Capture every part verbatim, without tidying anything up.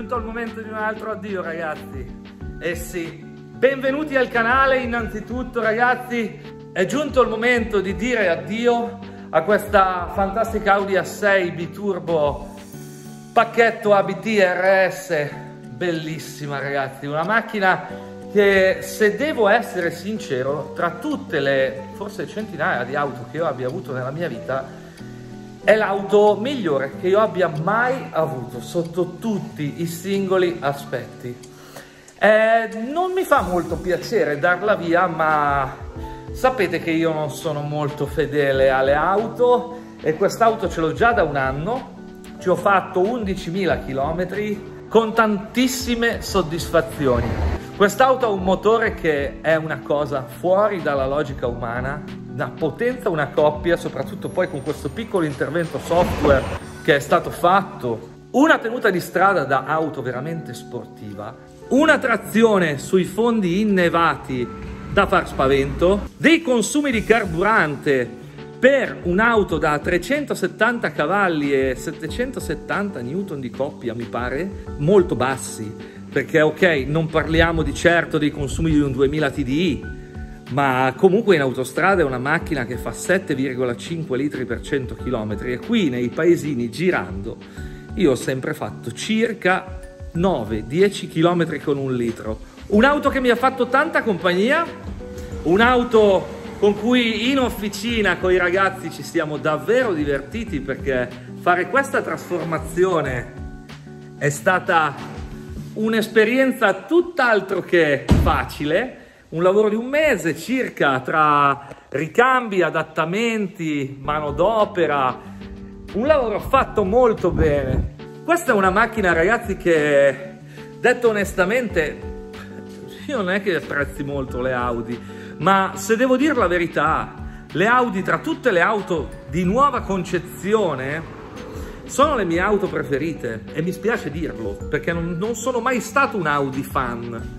giunto il momento di un altro addio, ragazzi. Eh sì, benvenuti al canale innanzitutto, ragazzi. È giunto il momento di dire addio a questa fantastica Audi A sei BiTurbo pacchetto A B T R S, bellissima, ragazzi, una macchina che, se devo essere sincero, tra tutte le forse centinaia di auto che io abbia avuto nella mia vita è l'auto migliore che io abbia mai avuto sotto tutti i singoli aspetti. Eh, non mi fa molto piacere darla via, ma sapete che io non sono molto fedele alle auto e quest'auto ce l'ho già da un anno, ci ho fatto undicimila chilometri con tantissime soddisfazioni. Quest'auto ha un motore che è una cosa fuori dalla logica umana, una potenza, una coppia, soprattutto poi con questo piccolo intervento software che è stato fatto, una tenuta di strada da auto veramente sportiva, una trazione sui fondi innevati da far spavento, dei consumi di carburante per un'auto da trecentosettanta cavalli e settecentosettanta newton di coppia, mi pare, molto bassi. Perché ok, non parliamo di certo dei consumi di un duemila T D I, ma comunque in autostrada è una macchina che fa sette virgola cinque litri per cento km e qui nei paesini girando io ho sempre fatto circa nove dieci km con un litro. Un'auto che mi ha fatto tanta compagnia, un'auto con cui in officina con i ragazzi ci siamo davvero divertiti, perché fare questa trasformazione è stata un'esperienza tutt'altro che facile, un lavoro di un mese circa tra ricambi, adattamenti, manodopera, un lavoro fatto molto bene. Questa è una macchina, ragazzi, che, detto onestamente, io non è che apprezzi molto le Audi, ma se devo dire la verità, le Audi, tra tutte le auto di nuova concezione, sono le mie auto preferite e mi spiace dirlo perché non, non sono mai stato un Audi fan.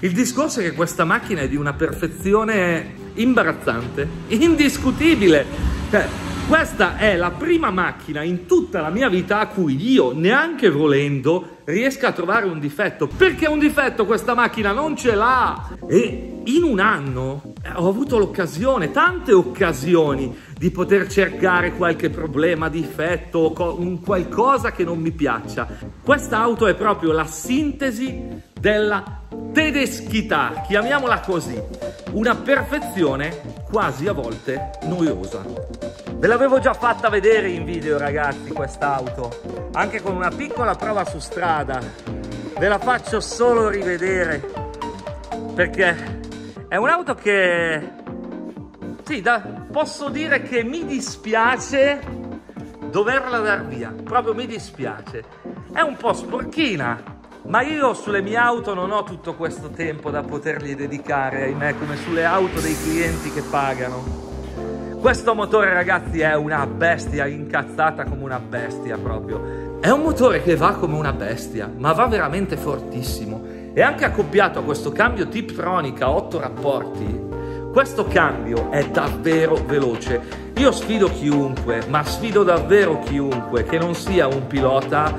Il discorso è che questa macchina è di una perfezione imbarazzante, indiscutibile. Cioè, questa è la prima macchina in tutta la mia vita a cui io, neanche volendo, riesco a trovare un difetto, perché un difetto questa macchina non ce l'ha. E in un anno ho avuto l'occasione, tante occasioni, di poter cercare qualche problema, difetto, un qualcosa che non mi piaccia. Questa auto è proprio la sintesi della tedeschità, chiamiamola così, una perfezione quasi a volte noiosa. Ve l'avevo già fatta vedere in video, ragazzi, quest'auto, anche con una piccola prova su strada. Ve la faccio solo rivedere perché è un'auto che, sì, da, posso dire che mi dispiace doverla dar via, proprio mi dispiace. È un po' sporchina, ma io sulle mie auto non ho tutto questo tempo da potergli dedicare, ahimè, come sulle auto dei clienti che pagano. Questo motore, ragazzi, è una bestia, incazzata come una bestia proprio. È un motore che va come una bestia, ma va veramente fortissimo. E anche accoppiato a questo cambio Tiptronica otto rapporti, questo cambio è davvero veloce. Io sfido chiunque, ma sfido davvero chiunque che non sia un pilota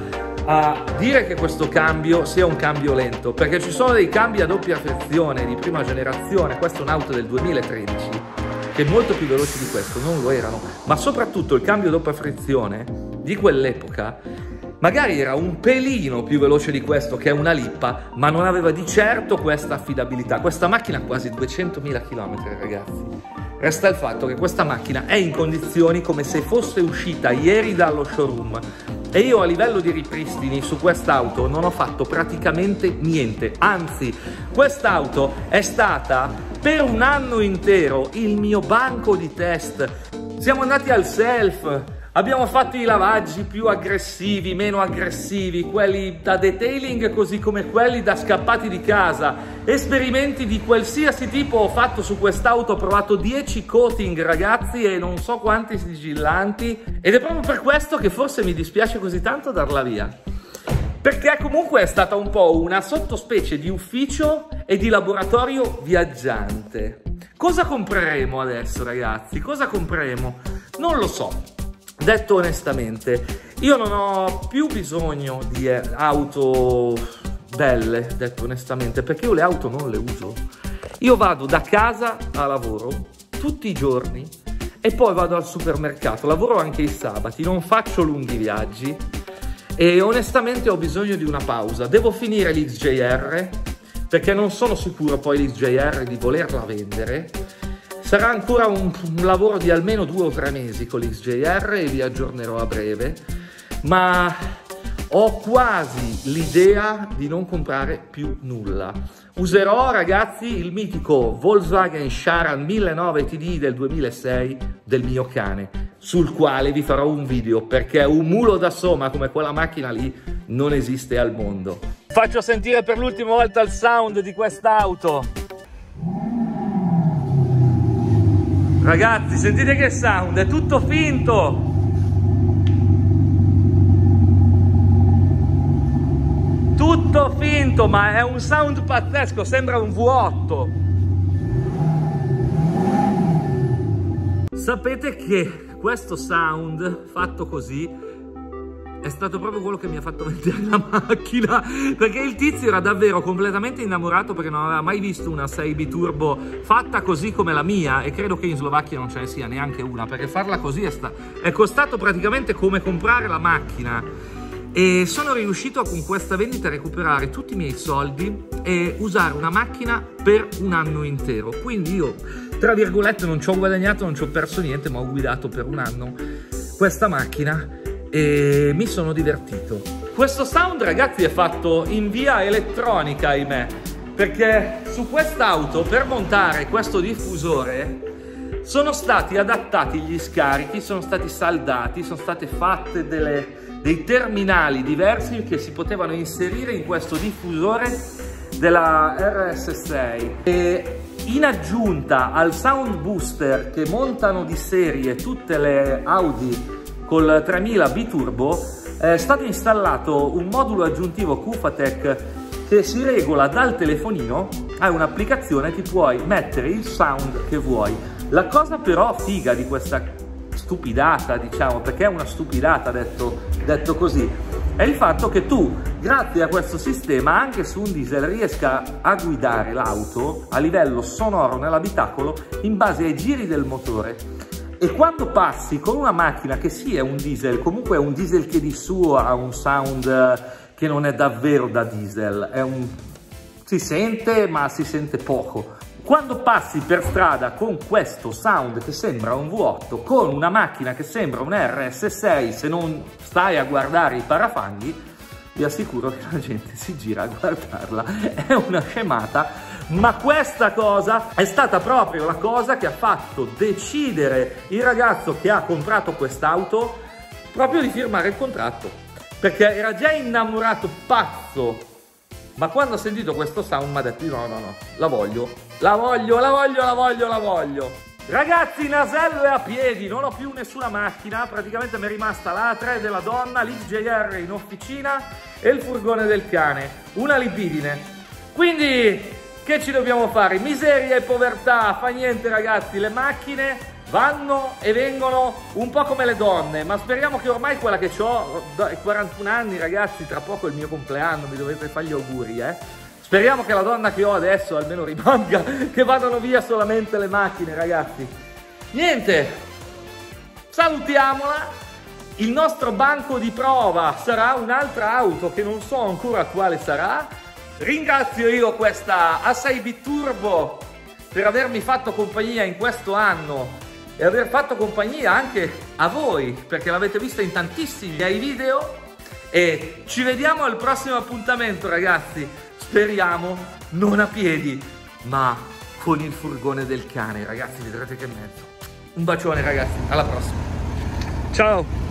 a dire che questo cambio sia un cambio lento, perché ci sono dei cambi a doppia frizione di prima generazione. Questa è un'auto del duemilatredici che molto più veloci di questo non lo erano, ma soprattutto il cambio a doppia frizione di quell'epoca magari era un pelino più veloce di questo, che è una lippa, ma non aveva di certo questa affidabilità. Questa macchina ha quasi duecentomila km, ragazzi. Resta il fatto che questa macchina è in condizioni come se fosse uscita ieri dallo showroom e io a livello di ripristini su quest'auto non ho fatto praticamente niente. Anzi, quest'auto è stata per un anno intero il mio banco di test. Siamo andati al self, abbiamo fatto i lavaggi più aggressivi, meno aggressivi, quelli da detailing così come quelli da scappati di casa, esperimenti di qualsiasi tipo ho fatto su quest'auto, ho provato dieci coating, ragazzi, e non so quanti sigillanti, ed è proprio per questo che forse mi dispiace così tanto darla via, perché comunque è stata un po' una sottospecie di ufficio e di laboratorio viaggiante. Cosa compreremo adesso, ragazzi? Cosa compreremo? Non lo so. Detto onestamente, Io non ho più bisogno di auto belle, detto onestamente, perché io le auto non le uso. Io vado da casa a lavoro tutti i giorni e poi vado al supermercato, lavoro anche i sabati, non faccio lunghi viaggi e onestamente ho bisogno di una pausa. Devo finire l'X J R perché non sono sicuro poi l'X J R di volerla vendere. Sarà ancora un, un lavoro di almeno due o tre mesi con l'X J R e vi aggiornerò a breve, ma ho quasi l'idea di non comprare più nulla. Userò, ragazzi, il mitico Volkswagen Sharan millenovecento T D del duemilasei del mio cane, sul quale vi farò un video, perché un mulo da soma come quella macchina lì non esiste al mondo. Faccio sentire per l'ultima volta il sound di quest'auto. Ragazzi, sentite che sound, è tutto finto! Tutto finto, ma è un sound pazzesco, sembra un V otto. Sapete che questo sound fatto così è stato proprio quello che mi ha fatto vendere la macchina, perché il tizio era davvero completamente innamorato, perché non aveva mai visto una sei biturbo fatta così come la mia, e credo che in Slovacchia non ce ne sia neanche una, perché farla così è, sta è costato praticamente come comprare la macchina. E sono riuscito con questa vendita a recuperare tutti i miei soldi e usare una macchina per un anno intero. Quindi io, tra virgolette, non ci ho guadagnato, non ci ho perso niente, ma ho guidato per un anno questa macchina e mi sono divertito. Questo sound, ragazzi, è fatto in via elettronica, ahimè, perché su quest'auto, per montare questo diffusore, sono stati adattati gli scarichi, sono stati saldati, sono state fatte delle... dei terminali diversi che si potevano inserire in questo diffusore della R S sei, e in aggiunta al sound booster che montano di serie tutte le Audi col tremila biturbo è stato installato un modulo aggiuntivo Kufatec che si regola dal telefonino. Hai un'applicazione, ti puoi mettere il sound che vuoi. La cosa però figa di questa stupidata, diciamo, perché è una stupidata detto, detto così, è il fatto che tu, grazie a questo sistema, anche su un diesel riesca a guidare l'auto a livello sonoro nell'abitacolo in base ai giri del motore. E quando passi con una macchina che sì è un diesel, comunque è un diesel che di suo ha un sound che non è davvero da diesel, è un... si sente, ma si sente poco. Quando passi per strada con questo sound che sembra un V otto, con una macchina che sembra un R S sei, se non stai a guardare i parafanghi, vi assicuro che la gente si gira a guardarla. È una scemata, ma questa cosa è stata proprio la cosa che ha fatto decidere il ragazzo che ha comprato quest'auto proprio di firmare il contratto, perché era già innamorato pazzo. Ma quando ha sentito questo sound mi ha detto no, no, no, la voglio, la voglio, la voglio, la voglio, la voglio. Ragazzi, nasello e a piedi, non ho più nessuna macchina, praticamente mi è rimasta la A tre della donna, l'X J R in officina e il furgone del cane, una libidine. Quindi che ci dobbiamo fare? Miseria e povertà, fa niente ragazzi, le macchine vanno e vengono un po' come le donne, ma speriamo che ormai quella che ho, quarantuno anni ragazzi, tra poco è il mio compleanno, mi dovete fare gli auguri, eh. Speriamo che la donna che ho adesso almeno rimanga, che vadano via solamente le macchine ragazzi. Niente, salutiamola. Il nostro banco di prova sarà un'altra auto che non so ancora quale sarà. Ringrazio io questa A sei BiTurbo per avermi fatto compagnia in questo anno e aver fatto compagnia anche a voi, perché l'avete vista in tantissimi miei video, e ci vediamo al prossimo appuntamento ragazzi, speriamo non a piedi ma con il furgone del cane ragazzi, vedrete che mezzo. Un bacione ragazzi, alla prossima, ciao.